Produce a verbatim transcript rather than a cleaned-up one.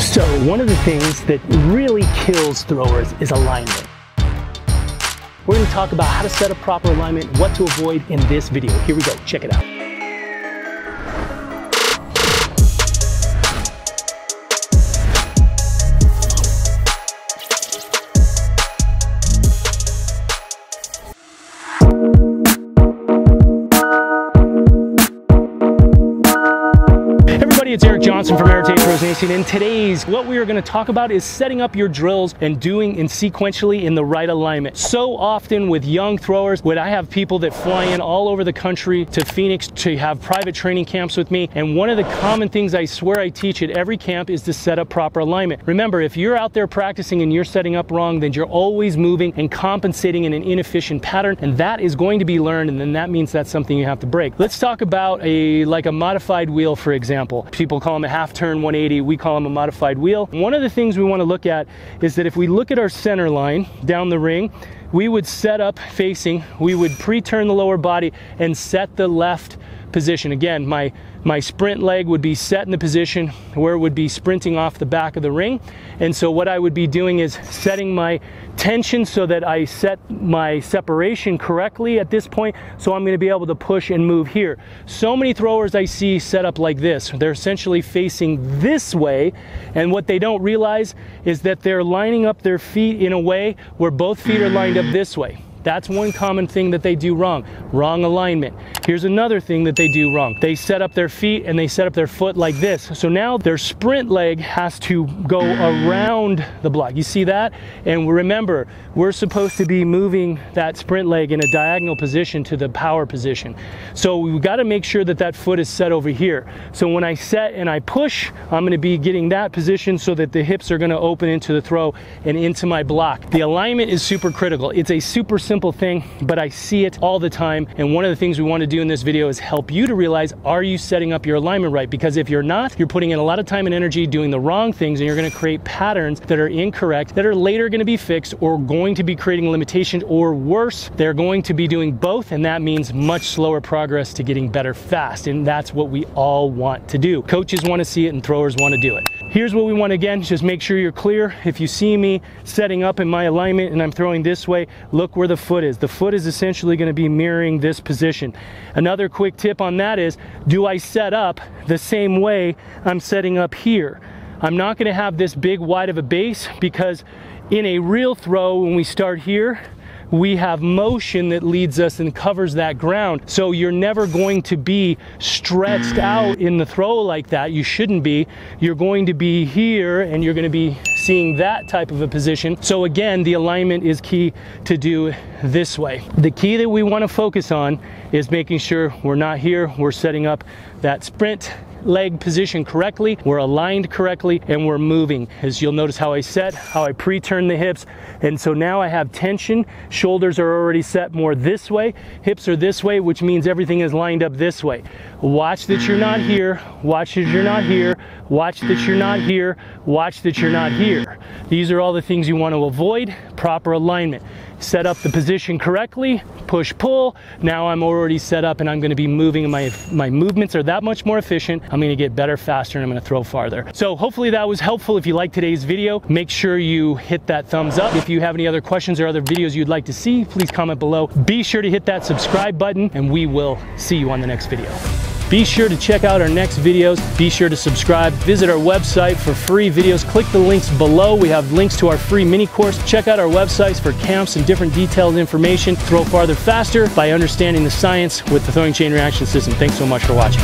So one of the things that really kills throwers is alignment. We're going to talk about how to set a proper alignment, what to avoid in this video. Here we go, check it out. It's Eric Johnson from Arete, and in today's, what we are going to talk about is setting up your drills and doing and sequentially in the right alignment. So often with young throwers, when I have people that fly in all over the country to Phoenix to have private training camps with me, and one of the common things I swear I teach at every camp is to set up proper alignment. Remember, if you're out there practicing and you're setting up wrong, then you're always moving and compensating in an inefficient pattern, and that is going to be learned, and then that means that's something you have to break. Let's talk about a like a modified wheel, for example. People call them a half turn one eighty, we call them a modified wheel. One of the things we want to look at is that if we look at our center line down the ring, we would set up facing, we would pre-turn the lower body and set the left position. Again, my, my sprint leg would be set in the position where it would be sprinting off the back of the ring. And so what I would be doing is setting my tension so that I set my separation correctly at this point, so I'm going to be able to push and move here. So many throwers I see set up like this. They're essentially facing this way, and what they don't realize is that they're lining up their feet in a way where both feet are lined up this way. That's one common thing that they do wrong. Wrong alignment. Here's another thing that they do wrong. They set up their feet and they set up their foot like this. So now their sprint leg has to go around the block. You see that? And remember, we're supposed to be moving that sprint leg in a diagonal position to the power position. So we've got to make sure that that foot is set over here. So when I set and I push, I'm going to be getting that position so that the hips are going to open into the throw and into my block. The alignment is super critical. It's a super simple thing, but I see it all the time, and one of the things we want to do in this video is help you to realize, are you setting up your alignment right? Because if you're not, you're putting in a lot of time and energy doing the wrong things, and you're going to create patterns that are incorrect, that are later going to be fixed, or going to be creating limitations, or worse, they're going to be doing both, and that means much slower progress to getting better fast, and that's what we all want to do. Coaches want to see it and throwers want to do it. Here's what we want again, just make sure you're clear. If you see me setting up in my alignment and I'm throwing this way, look where the foot is. The foot is essentially going to be mirroring this position. Another quick tip on that is, do I set up the same way I'm setting up here? I'm not going to have this big wide of a base, because in a real throw, when we start here, we have motion that leads us and covers that ground. So you're never going to be stretched out in the throw like that. You shouldn't be. You're going to be here, and you're going to be seeing that type of a position. So again, the alignment is key to do this way. The key that we want to focus on is making sure we're not here, we're setting up that sprint leg position correctly, we're aligned correctly, and we're moving. As you'll notice how I set, how I pre-turn the hips, and so now I have tension, shoulders are already set more this way, hips are this way, which means everything is lined up this way. Watch that you're not here, watch that you're not here, watch that you're not here, watch that you're not here. These are all the things you want to avoid. Proper alignment. Set up the position correctly, push, pull. Now I'm already set up and I'm going to be moving, and my, my movements are that much more efficient. I'm going to get better faster, and I'm going to throw farther. So hopefully that was helpful. If you liked today's video, make sure you hit that thumbs up. If you have any other questions or other videos you'd like to see, please comment below. Be sure to hit that subscribe button, and we will see you on the next video. Be sure to check out our next videos. Be sure to subscribe. Visit our website for free videos. Click the links below. We have links to our free mini course. Check out our websites for camps and different detailed information. Throw farther faster by understanding the science with the throwing chain reaction system. Thanks so much for watching.